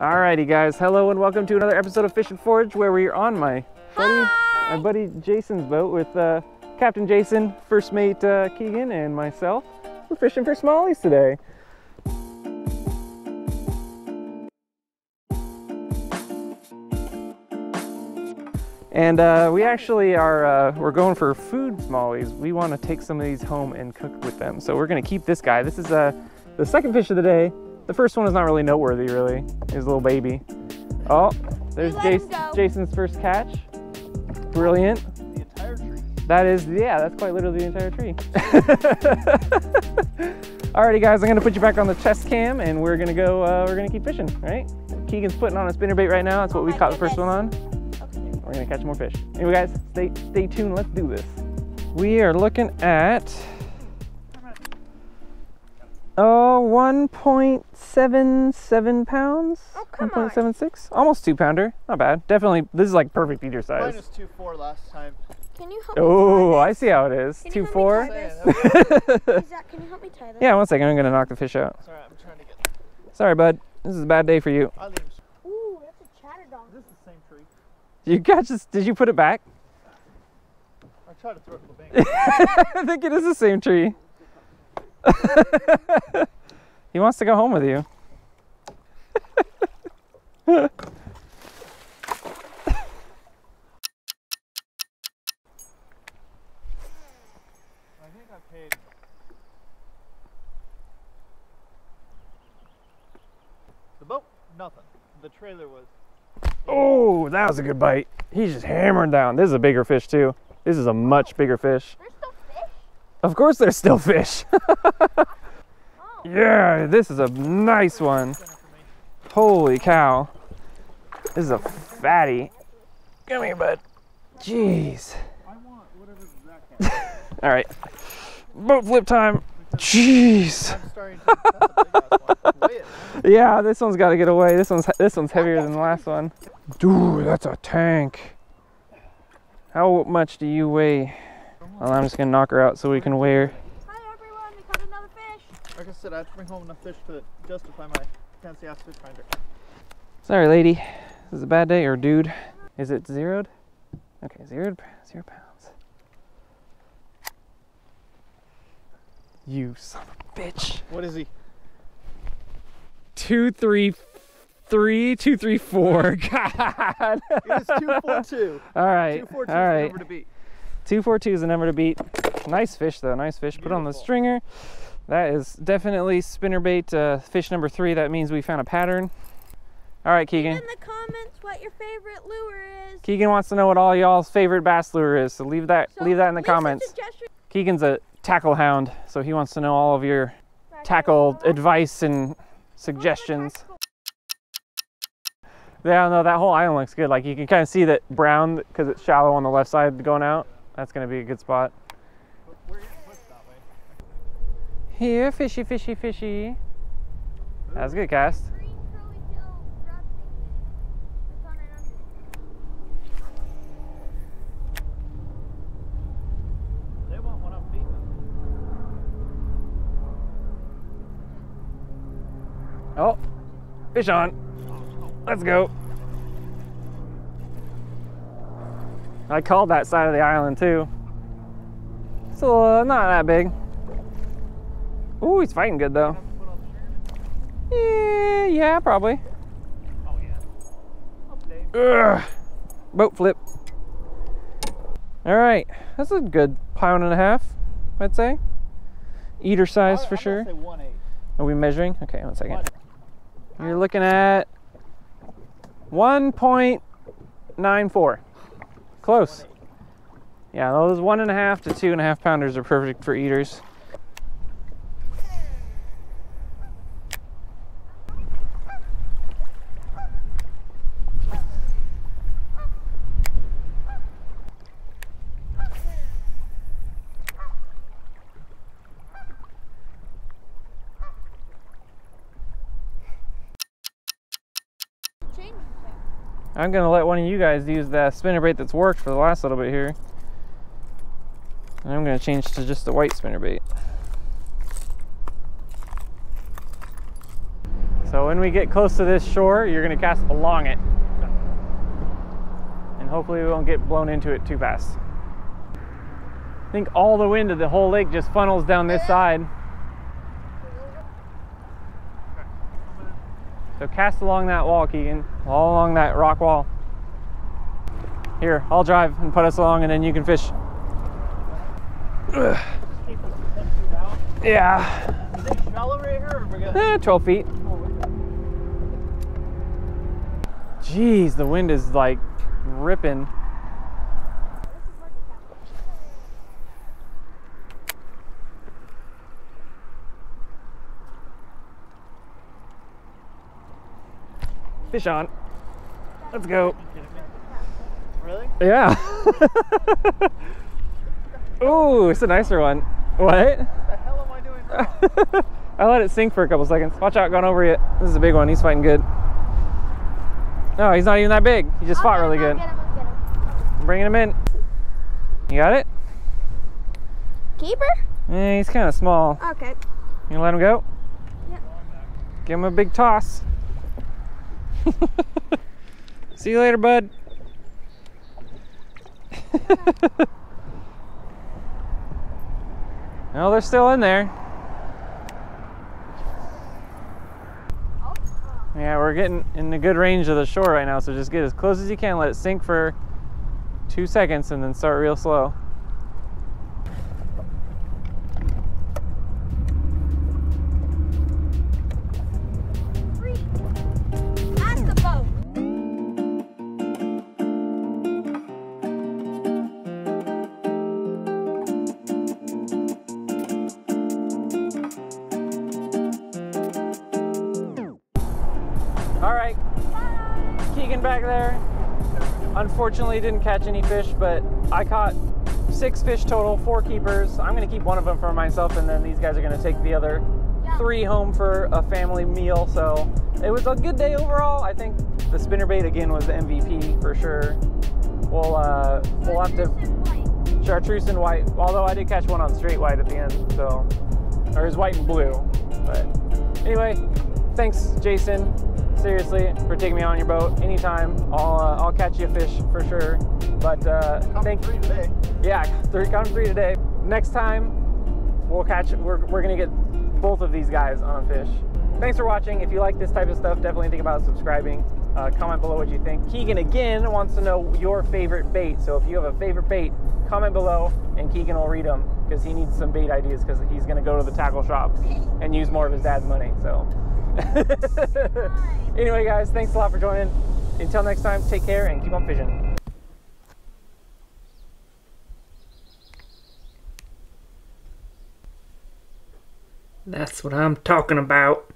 Alrighty guys, hello and welcome to another episode of Fish and Forage, where we're on my buddy Jason's boat with Captain Jason, First Mate Keegan, and myself. We're fishing for smallies today. And we actually are, we're going for food smallies. We want to take some of these home and cook with them. So we're going to keep this guy. This is the second fish of the day. The first one is not really noteworthy, really. He's a little baby. Oh, there's Jason's first catch. Brilliant. The entire tree. That is, yeah, that's quite literally the entire tree. Alrighty guys, I'm going to put you back on the chest cam and we're going to go, we're going to keep fishing, right? Keegan's putting on a spinnerbait right now. That's what we caught the first one on. We're gonna catch more fish. Anyway guys, stay tuned, let's do this. We are looking at, oh, 1.77 pounds. Oh, come on. 1.76, almost 2 pounder, not bad. Definitely, this is like perfect eater size. Mine was 2.4 last time. Can you help me tie this? Oh, I see how it is, 2.4. Zach, can you help me tie this? Yeah, one second, I'm gonna knock the fish out. It's all right, I'm trying to get it. Sorry bud, this is a bad day for you. Ooh, that's a chatterdog. This is the same tree. You catch this? Did you put it back? I tried to throw it to the bank. I think it is the same tree. He wants to go home with you. I think I paid. The boat, nothing. The trailer was. Oh, that was a good bite. He's just hammering down. This is a bigger fish too. This is a much bigger fish. There's still fish? Of course there's still fish. Oh. Yeah, this is a nice one. Holy cow. This is a fatty. Come here, bud. Jeez. I want whatever Zach has. All right. Boat flip time. Jeez. Yeah, this one's got to get away. This one's heavier than the last one. Dude, that's a tank. How much do you weigh? Well, I'm just gonna knock her out so we can weigh her. Hi everyone, we caught another fish. Like I said, I have to bring home enough fish to justify my fancy ass fish finder. Sorry, lady. This is a bad day, or dude. Is it zeroed? Okay, zeroed. 0 pounds. You son of a bitch. What is he? 2.34. God. It is 2.42. All right. 2.42 is the number to beat. 2.42 is the number to beat. Nice fish though. Nice fish. Beautiful. Put on the stringer. That is definitely spinnerbait fish number 3. That means we found a pattern. All right, Keegan. Leave in the comments what your favorite lure is. Keegan wants to know what all y'all's favorite bass lure is. So leave that in the comments. Keegan's a tackle hound, so he wants to know all of your tackle advice and suggestions. Yeah, no, that whole island looks good. Like you can kind of see that brown because it's shallow on the left side going out. That's going to be a good spot. Here, fishy, fishy, fishy. That was a good cast. Oh, fish on. Let's go. I called that side of the island too. It's not that big. Ooh, he's fighting good though. Yeah, yeah, probably. Oh yeah. Boat flip. All right, that's a good 1.5 pounds, I'd say. Eater size for sure. Are we measuring? Okay, one second. You're looking at 1.94. Close. Yeah, those 1.5 to 2.5 pounders are perfect for eaters. I'm gonna let one of you guys use that spinnerbait that's worked for the last little bit here. And I'm gonna change to just the white spinnerbait. So So when we get close to this shore, you're going to cast along it. And hopefully we won't get blown into it too fast. I think all the wind of the whole lake just funnels down this side. So cast along that wall, Keegan. All along that rock wall. Here, I'll drive and put us along and then you can fish. Yeah. Is it shallow right here? Or we got... 12 feet. Jeez, the wind is like ripping. Fish on. Let's go. Really? Yeah. Ooh, it's a nicer one. What? What the hell am I doing wrong? I let it sink for a couple seconds. Watch out, going over it. This is a big one. He's fighting good. No, he's not even that big. He just fought really good. I'm bringing him in. You got it? Keeper? Yeah, he's kind of small. Okay. You gonna let him go? Yep. Give him a big toss. See you later, bud. No, they're still in there. Yeah, we're getting in the good range of the shore right now, so just get as close as you can, let it sink for 2 seconds, and then start real slow. Alright, Keegan back there, unfortunately didn't catch any fish, but I caught 6 fish total, 4 keepers. I'm going to keep one of them for myself, and then these guys are going to take the other 3 home for a family meal. So it was a good day overall. I think the spinnerbait again was the MVP for sure. We'll have to... Chartreuse and white, although I did catch one on straight white at the end, so... Or it was white and blue, but anyway, thanks Jason. Seriously, for taking me on your boat anytime. I'll catch you a fish for sure. But thank you. Yeah, count 3 today. Next time we'll catch. We're gonna get both of these guys on a fish. Thanks for watching. If you like this type of stuff, definitely think about subscribing. Comment below what you think. Keegan again wants to know your favorite bait. So if you have a favorite bait, comment below, and Keegan will read them because he needs some bait ideas because he's gonna go to the tackle shop and use more of his dad's money. So. Anyway guys, thanks a lot for joining. Until next time, take care and keep on fishing. That's what I'm talking about.